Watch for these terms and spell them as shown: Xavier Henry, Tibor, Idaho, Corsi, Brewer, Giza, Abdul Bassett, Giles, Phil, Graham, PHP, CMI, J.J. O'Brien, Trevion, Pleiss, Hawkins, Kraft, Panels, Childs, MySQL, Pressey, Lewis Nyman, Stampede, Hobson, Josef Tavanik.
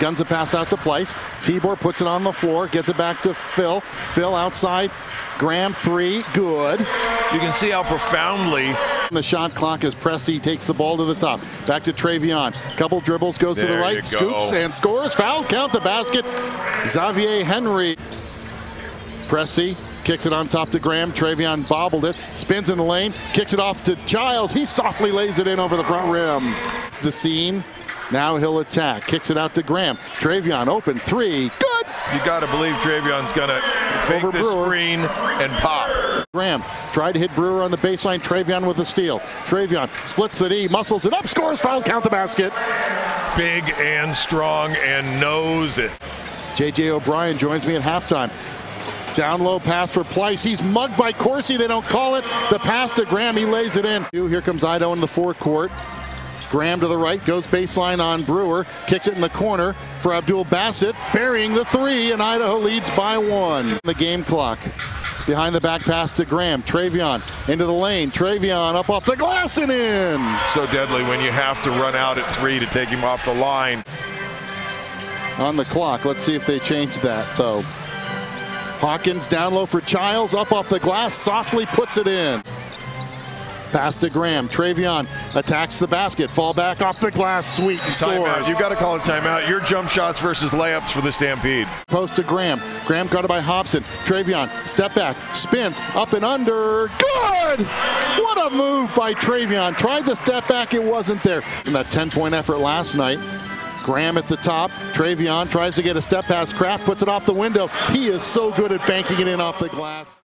Guns a pass out to Pleiss. Tibor puts it on the floor, gets it back to Phil. Phil outside. Graham three. Good. You can see how profoundly. The shot clock as Pressey takes the ball to the top. Back to Trevion. Couple dribbles, goes to the right, scoops and scores. Foul, count the basket. Xavier Henry. Pressey kicks it on top to Graham. Trevion bobbled it, spins in the lane, kicks it off to Giles. He softly lays it in over the front rim. It's the scene. Now he'll attack. Kicks it out to Graham. Trevion open three. Good. You got to believe Travion's going to fake over this Brewer. Screen and pop. Graham tried to hit Brewer on the baseline. Trevion with the steal. Trevion splits the D, muscles it up, scores, foul, count the basket. Big and strong and knows it. J.J. O'Brien joins me at halftime. Down low pass for Pleiss. He's mugged by Corsi. They don't call it. The pass to Graham. He lays it in. Here comes Idaho in the forecourt. Graham to the right, goes baseline on Brewer, kicks it in the corner for Abdul Bassett, burying the three, and Idaho leads by one. The game clock, behind the back pass to Graham, Trevion into the lane, Trevion up off the glass and in. So deadly when you have to run out at three to take him off the line. On the clock, let's see if they change that though. Hawkins down low for Childs, up off the glass, softly puts it in. Pass to Graham. Trevion attacks the basket. Fall back off the glass. Sweet and scores. You've got to call a timeout. Your jump shots versus layups for the Stampede. Post to Graham. Graham guarded by Hobson. Trevion step back. Spins up and under. Good! What a move by Trevion. Tried the step back. It wasn't there. And that 10-point effort last night. Graham at the top. Trevion tries to get a step past Kraft. Puts it off the window. He is so good at banking it in off the glass.